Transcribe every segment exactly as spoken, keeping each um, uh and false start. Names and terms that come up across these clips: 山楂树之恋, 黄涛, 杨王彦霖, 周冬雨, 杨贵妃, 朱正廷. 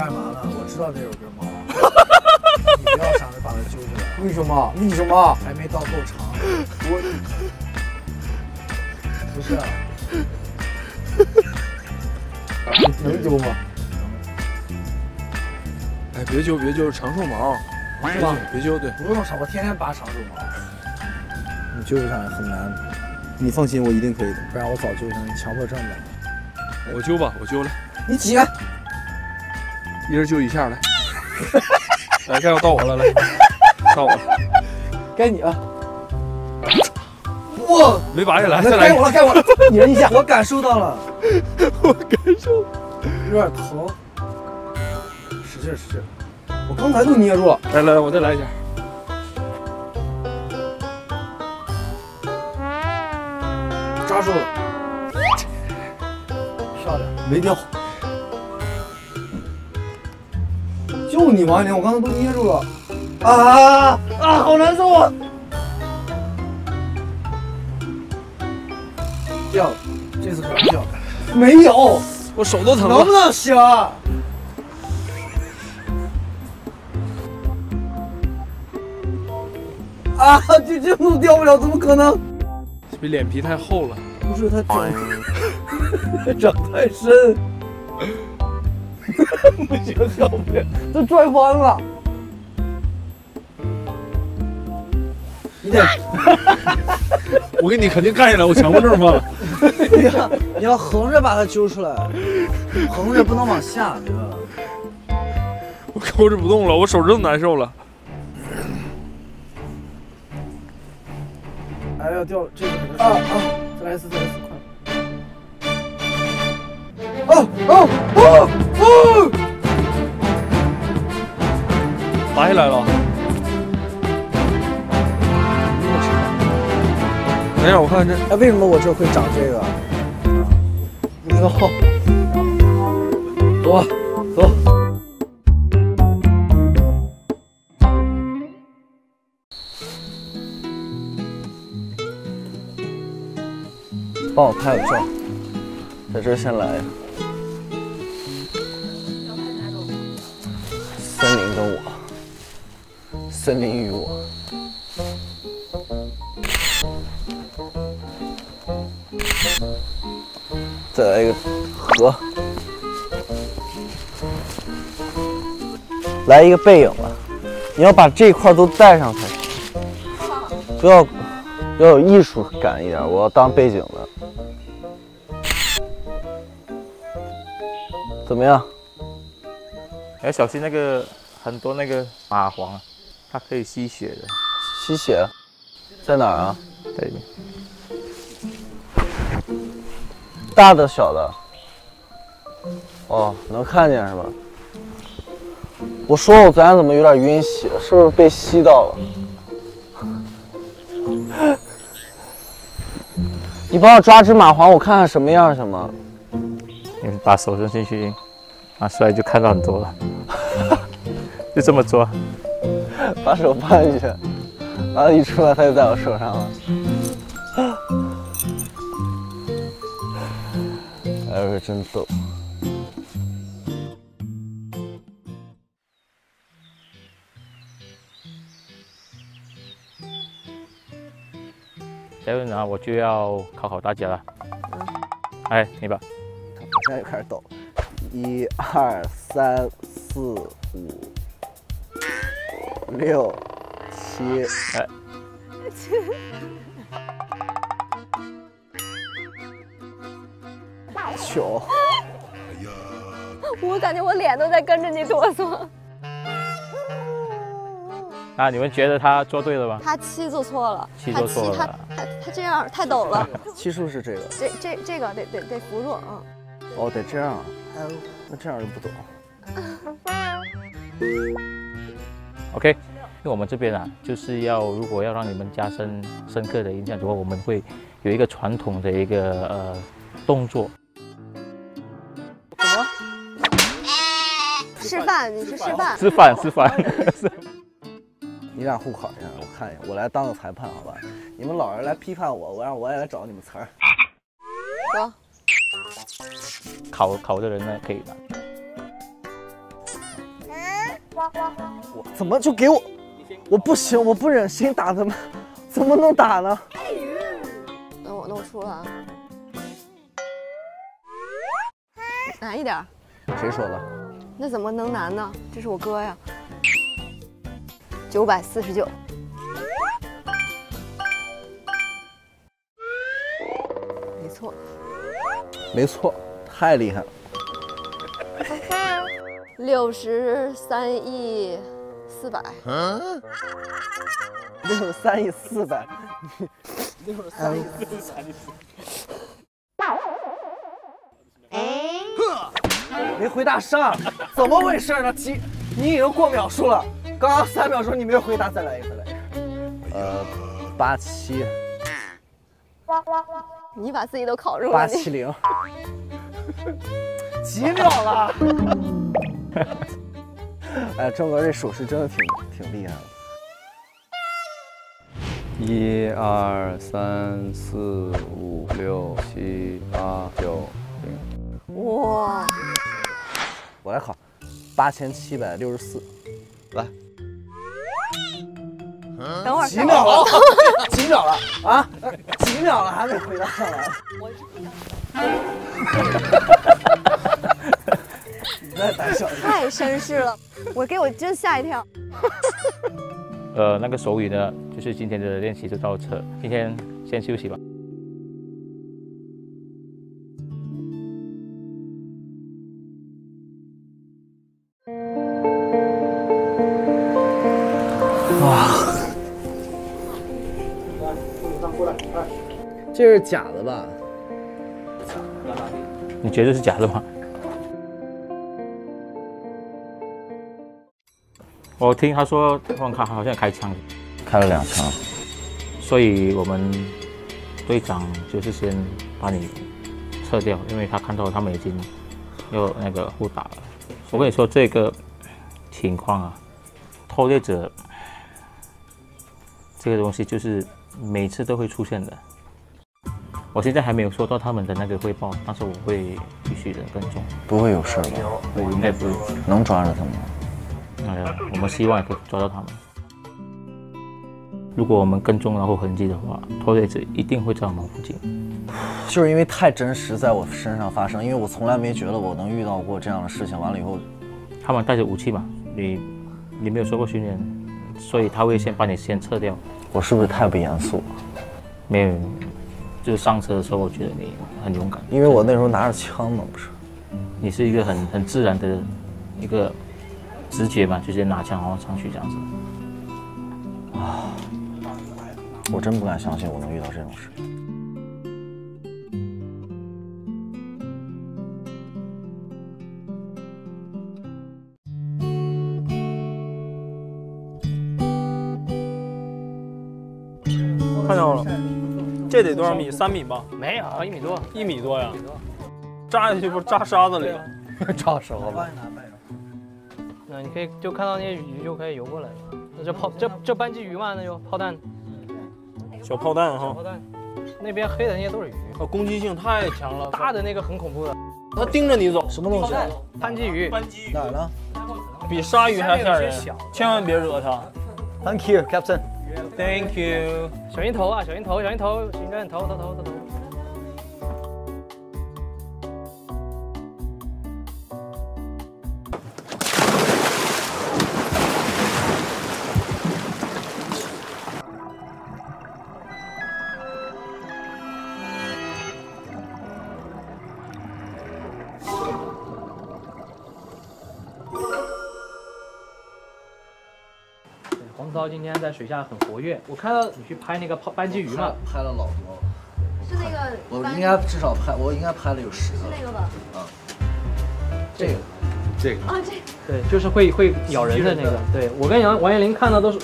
干嘛呢？我知道这首歌毛，你不要想着把它揪出来。为什么？为什么？还没到够长。我不是、啊，能揪吗？哎，别揪，别揪，长寿毛，是吧？别揪，对。不用长，我天天拔长寿毛。你揪上来很难。你放心，我一定可以的。不然我早揪上你强迫症了。我揪吧，我揪了。你起来。 一人揪一下来，来，该要到我了，来，到我了，该你了。哇，没拔下来，再来。该我了，该我了，你人一下，我感受到了，我感受，有点疼，使劲使劲，我刚才就捏住。来来来，我再来一下。抓住了，漂亮，没掉。 就你王一宁，我刚才都捏住了，啊啊，好难受啊！掉了，这次可能掉了，没有，我手都疼了，能不能行？啊，这这都掉不了，怎么可能？是不是脸皮太厚了？不是，它长，长太深。 不行，要不了，都拽弯了。你得，我跟你肯定干起来，我强迫症犯了。你要你要横着把它揪出来，横着不能往下，对吧？我抠着不动了，我手真难受了。哎呀，掉这个啊啊！再来一次，再来一次，快！哦哦哦！ 哦，拔下来了，等一下我看看这，哎，为什么我这会长这个？不知道。走吧，走。帮我拍个照，在这儿先来。 森林跟我，森林与我。再来一个河，来一个背影吧。你要把这块都带上才行，不要要有艺术感一点。我要当背景的，怎么样？ 你要小心那个很多那个蚂蟥，它可以吸血的。吸血？在哪儿啊？在里面。大的小的？哦，能看见是吧？我说我昨天怎么有点晕血，是不是被吸到了？你帮我抓只蚂蟥，我看看什么样行吗？你把手伸进去。 拿出来就看到很多了，就这么抓，把手放进去，然后一出来它就在我手上了。哎呦，真逗！待会呢，我就要考考大家了。哎，你吧。现在又开始抖。 一二三四五六七，哎，九。哎呀！我感觉我脸都在跟着你哆嗦。啊，你们觉得他做对了吗？他七做错了，七做错了，他他这样太陡了。七数是这个，这这这个得得得扶住啊。哦，得这样。 那这样就不懂。OK， 因为我们这边啊，就是要如果要让你们加深深刻的印象的话，我们会有一个传统的一个呃动作。什么？示范？你是示范？示范示范。你俩互考一下，我看一下，我来当个裁判，好吧？你们老人来批判我，我让我也来找你们词儿。走。 考考的人呢可以的，我怎么就给我？我不行，我不忍心打他们，怎么能打呢？那我那我输了啊！难一点。谁说的？那怎么能难呢？这是我哥呀。九百四十九。 错，没错，太厉害了。六十三亿四百。嗯。六十三亿四百。六十三亿四百。哎。没回答上，怎么回事呢？七，你已经过秒数了。刚刚三秒钟你没有回答，再来一个，来一个。呃，八七。 你把自己都考住了，八七零，几秒了？哎，郑哥这手势真的挺挺厉害的。一二三四五六七八九零。哇！我来考，八千七百六十四，来。嗯、等会儿几秒了？几秒了啊？ 几秒了还没回答上来，我是不想。你再胆小，太绅士了，我给我真吓一跳。呃，那个手语呢，就是今天的练习就到这，今天先休息吧。哇！ 这是假的吧？你觉得是假的吗？我听他说旺卡好像开枪，开了两枪，所以我们队长就是先把你撤掉，因为他看到他们已经又那个互打了。我跟你说这个情况啊，偷猎者这个东西就是每次都会出现的。 我现在还没有收到他们的那个汇报，但是我会继续的跟踪。不会有事吧？我应该不会。能抓着他们吗？哎呀，我们希望可以抓到他们。如果我们跟踪然后痕迹的话，偷猎者一定会在我们附近。就是因为太真实，在我身上发生，因为我从来没觉得我能遇到过这样的事情。完了以后，他们带着武器嘛，你你没有受过训练，所以他会先把你先撤掉。我是不是太不严肃了？没有。 就是上车的时候，我觉得你很勇敢，因为我那时候拿着枪嘛，不是。你是一个很很自然的一个直觉嘛，直接拿枪然后上去这样子。啊！我真不敢相信我能遇到这种事。看到了。 这得多少米？三米吧？没有，一米多。一米多呀！扎下去不扎沙子里了？扎沙子。那你可以就看到那些鱼就可以游过来了。那这炮这这班级鱼嘛，那就炮弹。小炮弹哈。小炮弹。那边黑的那些都是鱼。啊，攻击性太强了。大的那个很恐怖的。它盯着你走。什么东西？斑鲫鱼。斑鲫鱼。哪呢？比鲨鱼还吓人。千万别惹它。Thank you, Captain. Thank you。小心头啊！小心头！小心头！小心头！头头头头。黄涛今天在水下很活跃，我看到你去拍那个斑鲫鱼嘛，拍了老多了。是那个，我应该至少拍，我应该拍了有十个。是那个吧？啊，这个，这个啊，这对，就是会会咬人的那个。对我跟杨王彦霖看到都是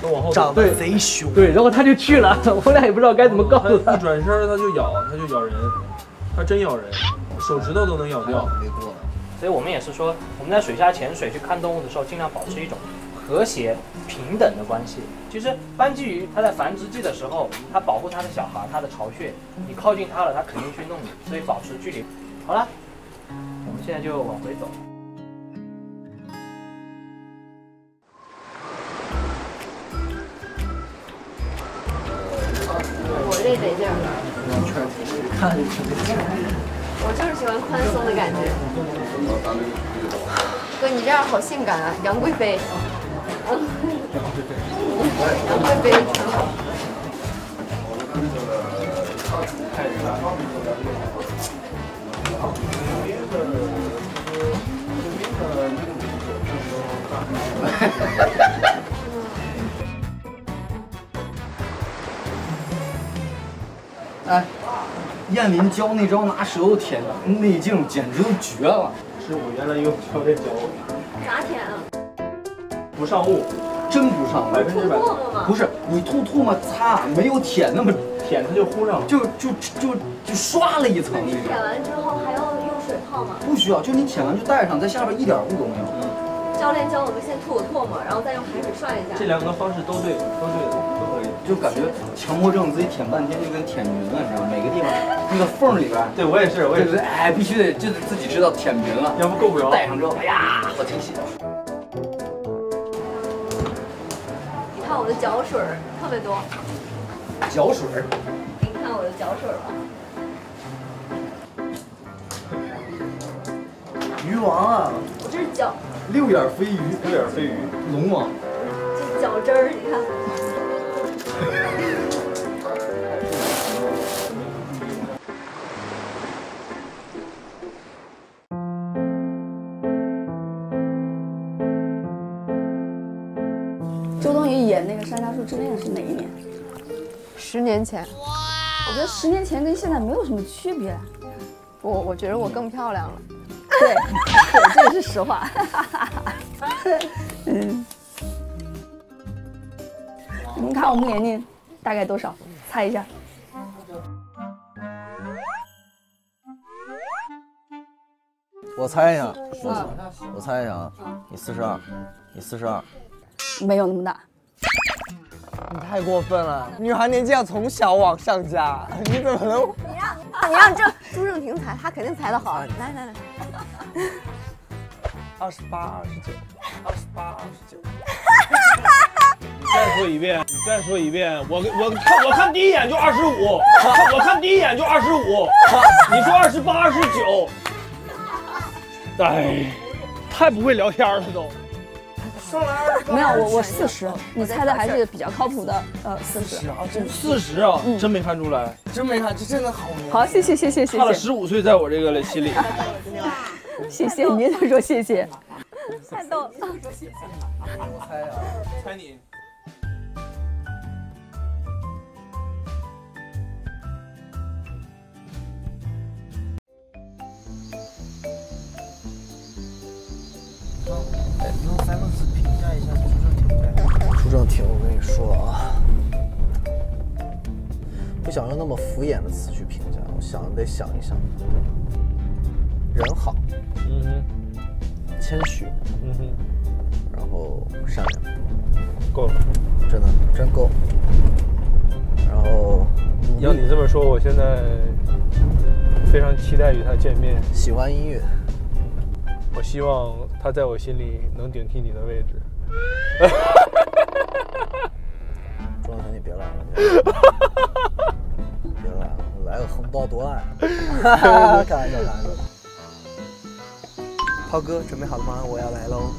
都往后长得贼凶。对，然后他就去了，我俩也不知道该怎么告诉他。一转身他就咬，他就咬人，他真咬人，手指头都能咬掉。没过了。所以我们也是说，我们在水下潜水去看动物的时候，尽量保持一种 和谐平等的关系。其实斑鲫鱼它在繁殖季的时候，它保护它的小孩，它的巢穴。你靠近它了，它肯定去弄你，所以保持距离。好了，我们现在就往回走。以等一下。看，我就是喜欢宽松的感觉。哥，你这样好性感啊，杨贵妃。杨贵妃挺好。哎，燕林教那招拿舌头舔内镜，简直都绝了。是我原来用教练教我的。咋舔啊？不上雾，真不上雾，百分之百。不是你吐吐沫擦，没有舔那么舔，它就糊上了，就就就就刷了一层。你舔完之后还要用水泡吗？不需要，就你舔完就戴上，在下边一点雾都没有。教练教我们先吐口唾沫，然后再用海水涮一下。这两个方式都对，都对的，都可以。就感觉强迫症自己舔半天就跟舔匀了，你知道吗？每个地方那个缝里边。对我也是，我也是。哎，必须得就得自己知道舔匀了，要不够不着。戴上之后，哎呀，好清晰。你看我的脚水特别多。脚水？你看我的脚水吧。鱼王啊！我这是脚。 六眼飞鱼，六眼飞鱼，龙王，这脚汁儿，你看。周冬雨演那个《山楂树之恋》是哪一年？十年前。我觉得十年前跟现在没有什么区别。我我觉得我更漂亮了。 对，对，这是实话。嗯，你们看我们年龄大概多少？猜一下。我猜一下，我我猜一下啊，你四十二，你四十二，没有那么大。你太过分了，女孩年纪要从小往上加，你怎么能？你让你让这朱正廷猜，他肯定猜得好。来来来。 二十八，二十九，二十八，二十九。你再说一遍，你再说一遍，我我看我看第一眼就二十五，我看第一眼就二十五，你说二十八，二十九，哎，太不会聊天了都。上来二十八。没有，我我四十，你猜的还是比较靠谱的，呃，四十。四十啊，真没看出来，真没看，这真的好。好，谢谢谢谢谢谢。差了十五岁，在我这个心里。 谢谢你，他说谢谢，太逗了。我猜啊，猜你。能能三个字评价一下朱正廷呗？朱正廷，我跟你说啊，不想用那么敷衍的词去评价，我想得想一想。 人好，嗯哼，谦虚，嗯哼，然后善良，够了，真的真够。然后，要你这么说，我现在非常期待与他见面。喜欢音乐，我希望他在我心里能顶替你的位置。钟晓彤，你别来了，别来了，来个横刀夺爱，开玩笑，开玩笑。 涛哥，准备好了吗？我要来喽！